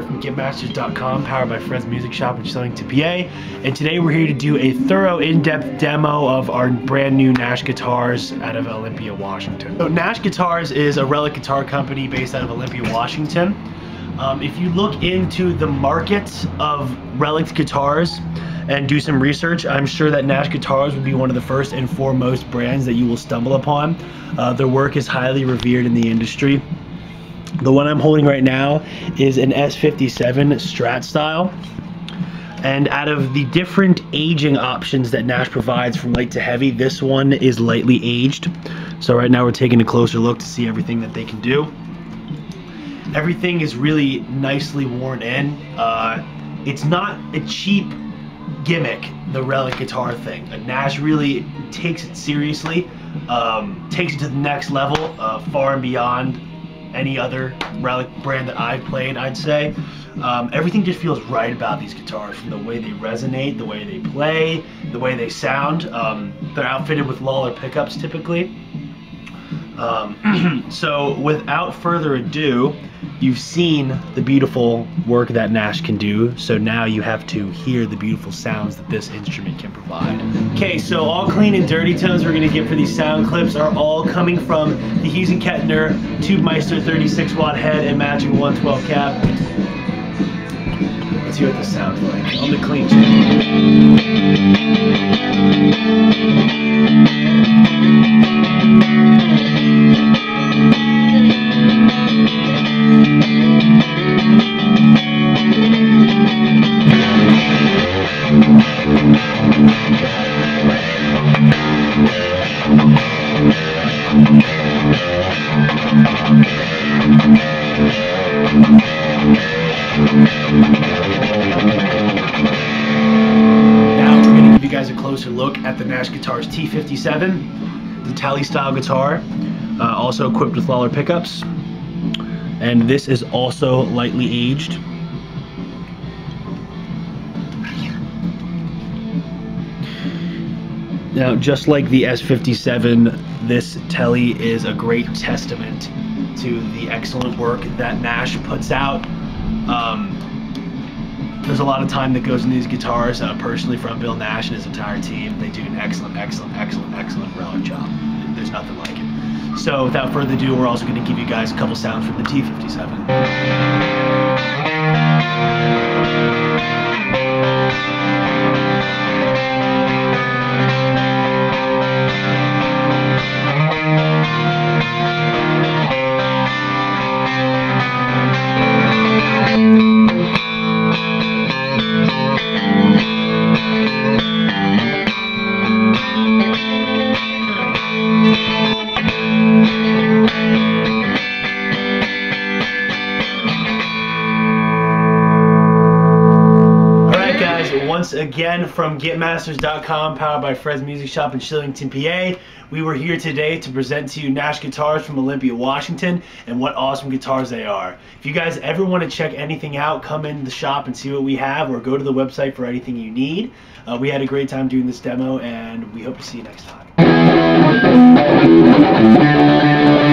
here from Guitmasters.com, powered by Friends Music Shop in Shillington, PA. And today we're here to do a thorough, in-depth demo of our brand new Nash guitars out of Olympia, Washington. So Nash Guitars is a relic guitar company based out of Olympia, Washington. If you look into the market of relic guitars and do some research, I'm sure that Nash Guitars would be one of the first and foremost brands that you will stumble upon. Their work is highly revered in the industry. The one I'm holding right now is an S-57 Strat style. And out of the different aging options that Nash provides from light to heavy, this one is lightly aged. So right now we're taking a closer look to see everything that they can do. Everything is really nicely worn in. It's not a cheap gimmick, the relic guitar thing. Nash really takes it seriously, takes it to the next level, far and beyond any other relic brand that I've played, I'd say. Everything just feels right about these guitars, from the way they resonate, the way they play, the way they sound. They're outfitted with Lollar pickups typically. So without further ado, you've seen the beautiful work that Nash can do, so now you have to hear the beautiful sounds that this instrument can provide. Okay, so all clean and dirty tones we're going to get for these sound clips are all coming from the Hughes and Kettner Tube Meister 36 watt head and matching 112 cap. Let's hear what this sounds like on the clean channel. Now we're going to give you guys a closer look at the Nash Guitars T-57, the Tele style guitar, also equipped with Lollar pickups. And this is also lightly aged. Now, just like the S-57, this Tele is a great testament to the excellent work that Nash puts out. There's a lot of time that goes in these guitars. Personally, from Bill Nash and his entire team, they do an excellent relic job. There's nothing like it. So without further ado, we're also going to give you guys a couple sounds from the T-57. Once again, from Guitmasters.com, powered by Fred's Music Shop in Shillington, PA. We were here today to present to you Nash Guitars from Olympia, Washington, and what awesome guitars they are. If you guys ever want to check anything out, come in the shop and see what we have, or go to the website for anything you need. We had a great time doing this demo, and we hope to see you next time.